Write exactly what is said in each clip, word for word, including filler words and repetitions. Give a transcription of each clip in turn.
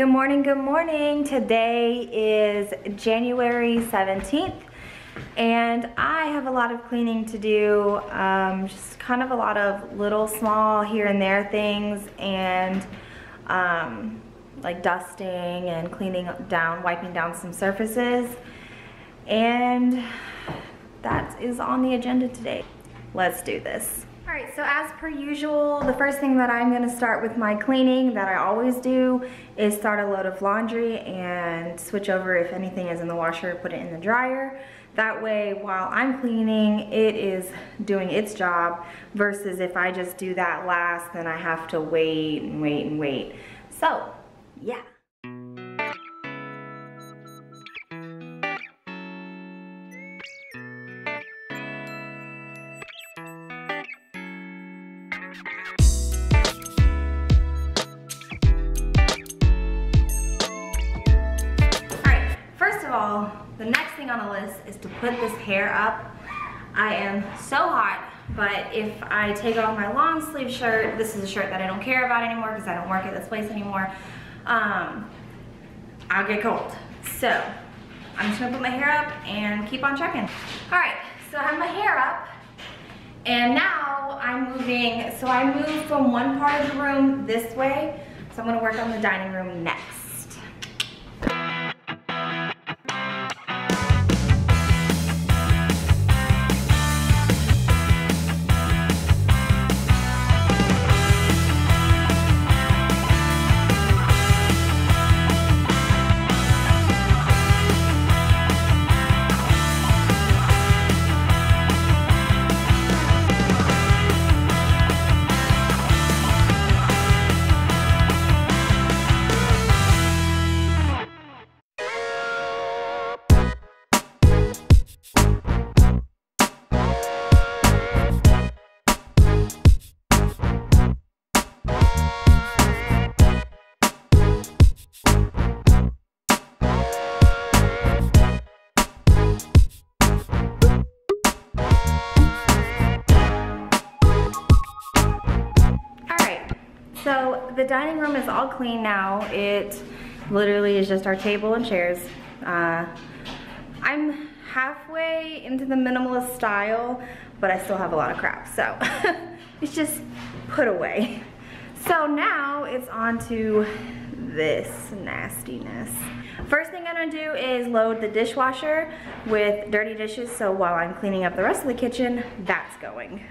Good morning, good morning. Today is January seventeenth and I have a lot of cleaning to do, um, just kind of a lot of little small here and there things, and um, like dusting and cleaning down, wiping down some surfaces, and that is on the agenda today. Let's do this. All right, so as per usual, the first thing that I'm gonna start with my cleaning that I always do is start a load of laundry and switch over if anything is in the washer, put it in the dryer. That way, while I'm cleaning, it is doing its job, versus if I just do that last, then I have to wait and wait and wait. So, yeah. The next thing on the list is to put this hair up. I am so hot, but if I take off my long sleeve shirt, this is a shirt that I don't care about anymore because I don't work at this place anymore, um, I'll get cold. So I'm just gonna put my hair up and keep on checking. All right, so I have my hair up and now I'm moving. So I moved from one part of the room this way. So I'm gonna work on the dining room next. So the dining room is all clean now. It literally is just our table and chairs. Uh, I'm halfway into the minimalist style, but I still have a lot of crap. So it's just put away. So now it's on to this nastiness. First thing I'm gonna do is load the dishwasher with dirty dishes. So while I'm cleaning up the rest of the kitchen, that's going.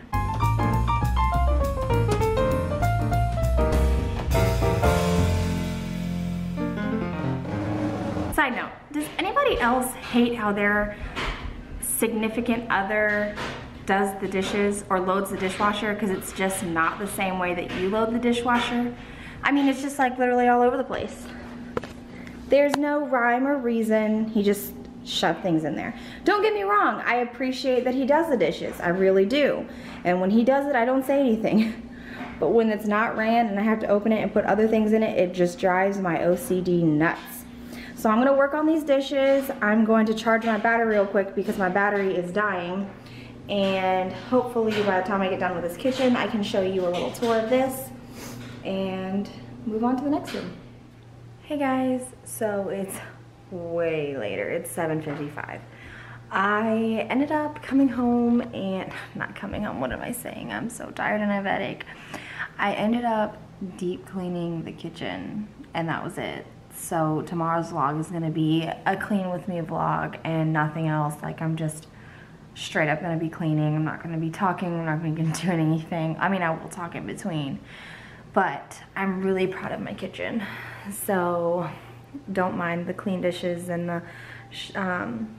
Side note, does anybody else hate how their significant other does the dishes or loads the dishwasher, because it's just not the same way that you load the dishwasher? I mean, it's just like literally all over the place. There's no rhyme or reason. He just shoved things in there. Don't get me wrong, I appreciate that he does the dishes. I really do. And when he does it, I don't say anything. But when it's not ran and I have to open it and put other things in it, it just drives my O C D nuts. So I'm gonna work on these dishes. I'm going to charge my battery real quick because my battery is dying. And hopefully by the time I get done with this kitchen, I can show you a little tour of this and move on to the next room. Hey guys, so it's way later, it's seven fifty-five. I ended up coming home and, not coming home, what am I saying? I'm so tired and I have a headache. I ended up deep cleaning the kitchen and that was it. So tomorrow's vlog is gonna be a clean with me vlog and nothing else. Like, I'm just straight up gonna be cleaning. I'm not gonna be talking, I'm not gonna do anything. I mean, I will talk in between, but I'm really proud of my kitchen. So don't mind the clean dishes and the, um,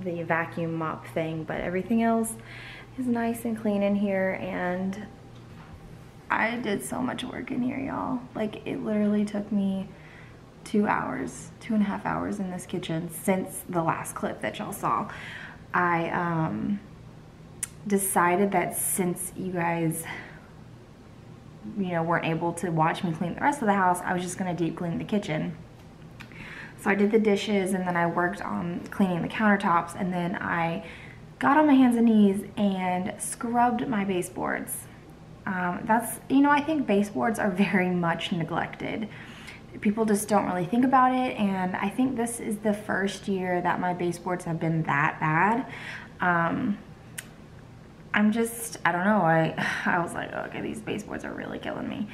the vacuum mop thing, but everything else is nice and clean in here. And I did so much work in here, y'all. Like, it literally took me two hours, two and a half hours in this kitchen since the last clip that y'all saw. I um, decided that since you guys, you know, weren't able to watch me clean the rest of the house, I was just gonna deep clean the kitchen. So I did the dishes and then I worked on cleaning the countertops, and then I got on my hands and knees and scrubbed my baseboards. Um, that's, you know, I think baseboards are very much neglected. people just don't really think about it, and I think this is the first year that my baseboards have been that bad. Um, I'm just, I don't know, I, I was like, okay, these baseboards are really killing me.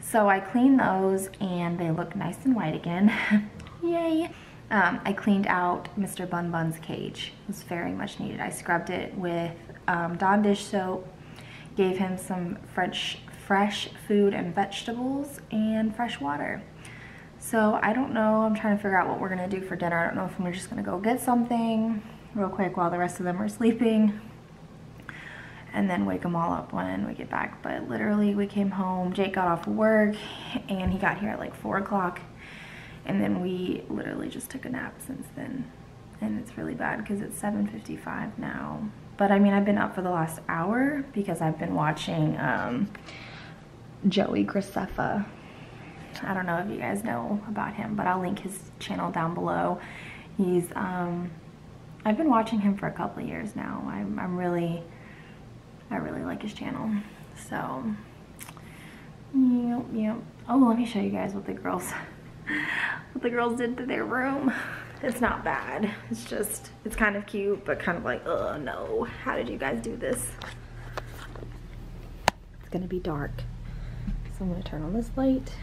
So I cleaned those and they look nice and white again. Yay! Um, I cleaned out Mister Bun Bun's cage. It was very much needed. I scrubbed it with um, Dawn dish soap, gave him some French fresh food and vegetables and fresh water. So I don't know, I'm trying to figure out what we're gonna do for dinner. I don't know if we're just gonna go get something real quick while the rest of them are sleeping and then wake them all up when we get back. But literally we came home, Jake got off work and he got here at like four o'clock and then we literally just took a nap since then. And it's really bad because it's seven fifty-five now. But I mean, I've been up for the last hour because I've been watching um, Joey Graceffa. I don't know if you guys know about him, but I'll link his channel down below. He's, um, I've been watching him for a couple of years now. I'm, I'm really, I really like his channel. So, yep, yep. Oh, let me show you guys what the girls, what the girls did to their room. It's not bad. It's just, it's kind of cute, but kind of like, oh no, how did you guys do this? It's gonna be dark. So I'm gonna turn on this light.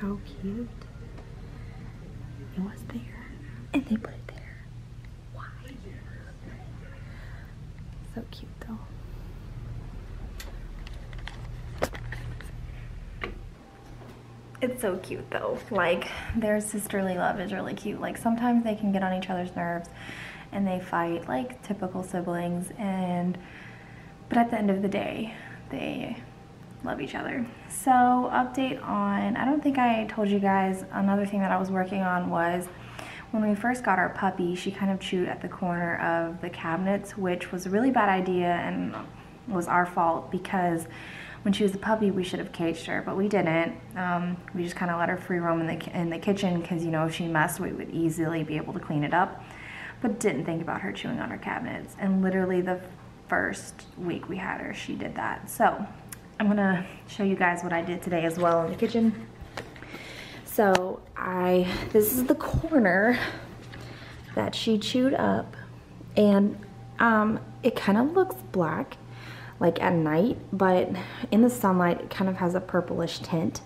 How cute. It was there, and they put it there. Why? So cute though. It's so cute though. Like, their sisterly love is really cute. Like, sometimes they can get on each other's nerves and they fight like typical siblings, and but at the end of the day, they love each other. So update on, I don't think I told you guys, another thing that I was working on was when we first got our puppy, she kind of chewed at the corner of the cabinets, which was a really bad idea and was our fault because when she was a puppy we should have caged her, but we didn't. Um, we just kind of let her free roam in the, in the kitchen because, you know, if she messed we would easily be able to clean it up, but didn't think about her chewing on her cabinets. And literally the first week we had her, she did that. So I'm gonna show you guys what I did today as well in the kitchen. So I, this is the corner that she chewed up, and um, it kind of looks black like at night, but in the sunlight it kind of has a purplish tint.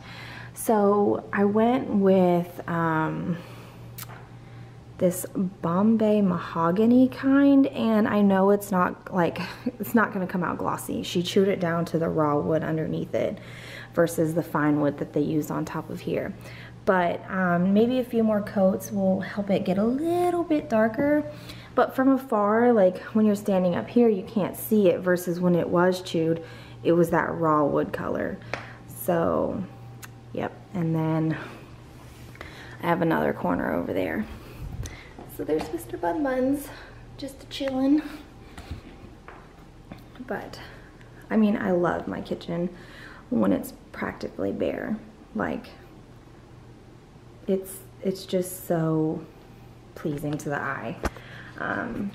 So I went with um, this Bombay mahogany kind, and I know it's not like, it's not gonna come out glossy. She chewed it down to the raw wood underneath it versus the fine wood that they use on top of here. But um, maybe a few more coats will help it get a little bit darker. But from afar, like when you're standing up here, you can't see it versus when it was chewed, it was that raw wood color. So, yep, and then I have another corner over there. So there's Mister Bun Bun's, just chilling. But, I mean, I love my kitchen when it's practically bare. Like, it's it's just so pleasing to the eye. Um,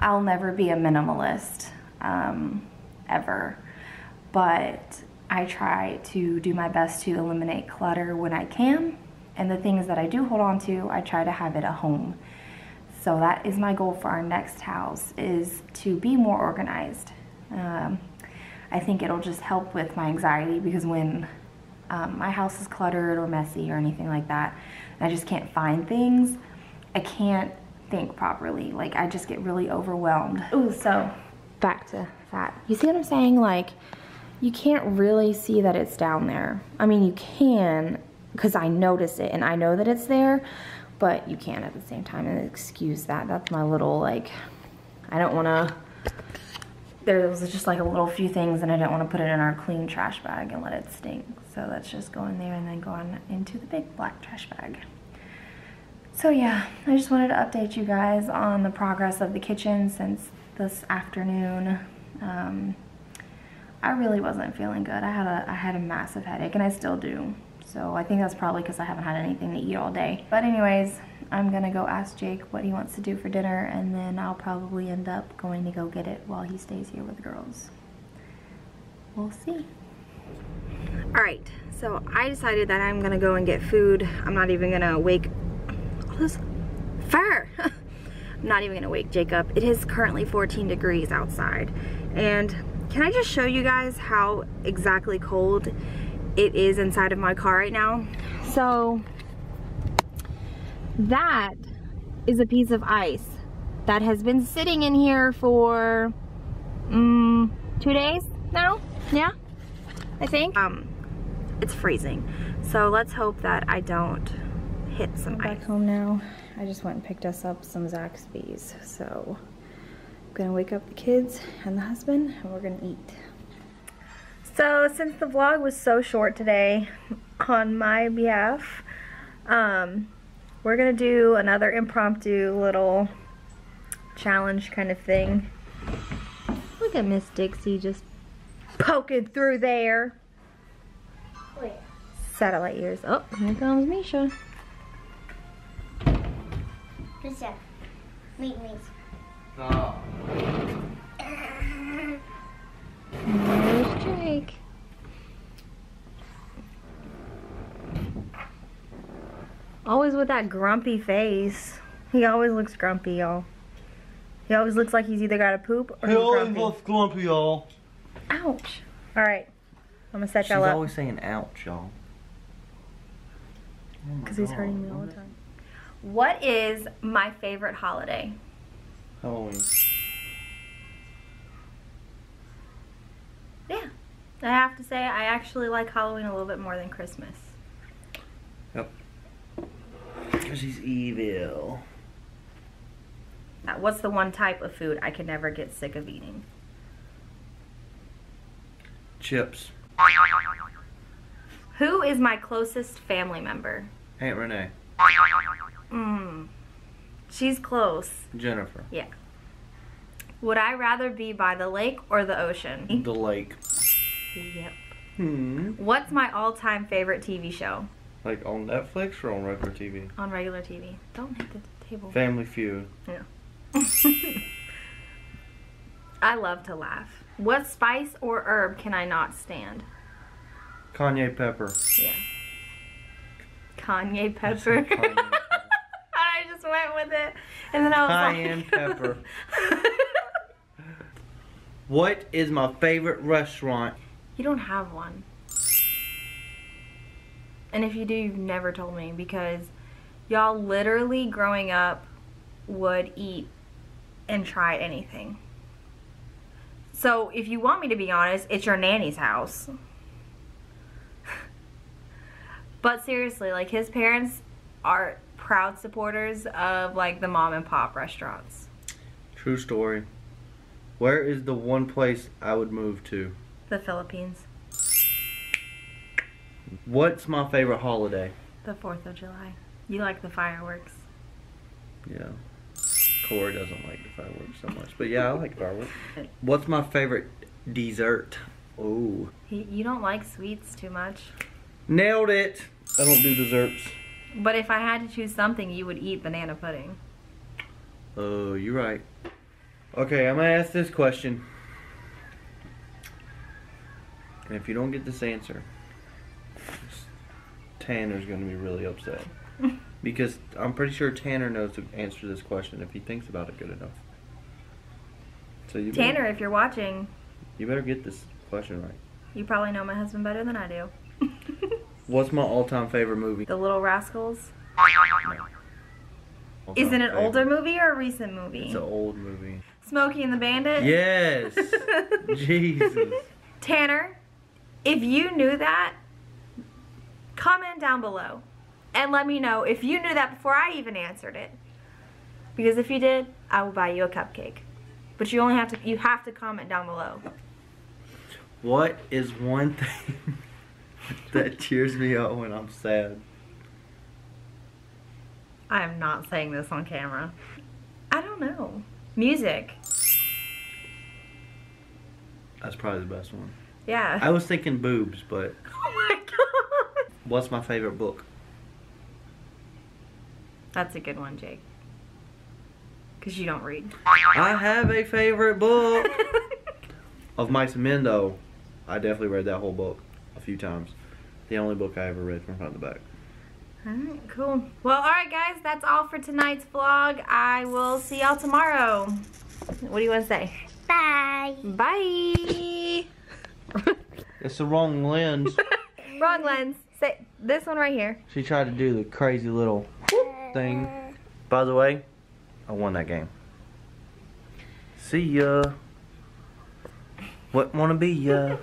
I'll never be a minimalist, um, ever. But I try to do my best to eliminate clutter when I can. And the things that I do hold on to, I try to have it a home. So that is my goal for our next house, is to be more organized. Um, I think it'll just help with my anxiety because when um, my house is cluttered or messy or anything like that, and I just can't find things, I can't think properly. Like, I just get really overwhelmed. Ooh, so back to that. You see what I'm saying? Like, you can't really see that it's down there. I mean, you can, because I notice it and I know that it's there, but you can't at the same time, and excuse that. That's my little, like, I don't wanna, there was just like a little few things and I didn't wanna put it in our clean trash bag and let it stink. So let's just go in there and then go on into the big black trash bag. So yeah, I just wanted to update you guys on the progress of the kitchen since this afternoon. Um, I really wasn't feeling good. I had a, I had a massive headache, and I still do. So I think that's probably because I haven't had anything to eat all day. But anyways, I'm gonna go ask Jake what he wants to do for dinner, and then I'll probably end up going to go get it while he stays here with the girls. We'll see. All right, so I decided that I'm gonna go and get food. I'm not even gonna wake all this fur. I'm not even gonna wake Jake up. It is currently fourteen degrees outside. And can I just show you guys how exactly cold it is inside of my car right now? So that is a piece of ice that has been sitting in here for um, two days now. Yeah, I think um it's freezing, so let's hope that I don't hit some ice. I'm back home now. I just went and picked us up some Zaxby's, so I'm gonna wake up the kids and the husband and we're gonna eat. So since the vlog was so short today on my behalf, um, we're gonna do another impromptu little challenge kind of thing. Look at Miss Dixie just poking through there. Wait. Satellite ears. Oh, here comes Misha. Misha, meet me. Oh. There's Jake. Always with that grumpy face. He always looks grumpy, y'all. He always looks like he's either got a poop or he he's grumpy. He always looks grumpy, y'all. Ouch. All right. I'm going to set y'all up. She's always saying ouch, y'all. Because oh he's hurting me all the time. What is my favorite holiday? Halloween. Yeah. I have to say, I actually like Halloween a little bit more than Christmas. Yep. Because she's evil. That was the one type of food I could never get sick of eating. Chips. Who is my closest family member? Aunt Renee. Mmm. She's close. Jennifer. Yeah. Would I rather be by the lake or the ocean? The lake. Yep. Hmm. What's my all-time favorite T V show? Like on Netflix or on regular T V? On regular T V. Don't hit the table. Family Feud. Yeah. I love to laugh. What spice or herb can I not stand? Kanye pepper. Yeah. Kanye pepper. I, Kanye pepper. I just went with it. And then I was Cayenne like... pepper. What is my favorite restaurant? You don't have one. And if you do, you've never told me, because y'all literally growing up would eat and try anything. So if you want me to be honest, it's your nanny's house. But seriously, like, his parents are proud supporters of like the mom and pop restaurants. True story. Where is the one place I would move to? The Philippines. What's my favorite holiday? The fourth of July. You like the fireworks. Yeah. Corey doesn't like the fireworks so much, but yeah, I like fireworks. What's my favorite dessert? Oh. You don't like sweets too much. Nailed it. I don't do desserts. But if I had to choose something, you would eat banana pudding. Oh, you're right. Okay, I'm gonna ask this question. And if you don't get this answer, Tanner's gonna be really upset. Because I'm pretty sure Tanner knows to answer this question if he thinks about it good enough. So you Tanner, better, if you're watching, you better get this question right. You probably know my husband better than I do. What's my all-time favorite movie? The Little Rascals. No. Is it an favorite. Older movie or a recent movie? It's an old movie. Smokey and the Bandit? Yes. Jesus. Tanner, if you knew that, comment down below. And let me know if you knew that before I even answered it. Because if you did, I will buy you a cupcake. But you only have to, you have to comment down below. What is one thing that cheers me up when I'm sad? I am not saying this on camera. I don't know. Music. That's probably the best one. Yeah. I was thinking boobs, but... Oh my God. What's my favorite book? That's a good one, Jake. Because you don't read. I have a favorite book. Of Mice and Men, though, I definitely read that whole book a few times. The only book I ever read from front to back. Alright, cool. Well, alright guys, that's all for tonight's vlog. I will see y'all tomorrow. What do you want to say? Bye. Bye. It's the wrong lens. Wrong lens. Say this one right here. She tried to do the crazy little thing. By the way, I won that game. See ya. What wanna be ya?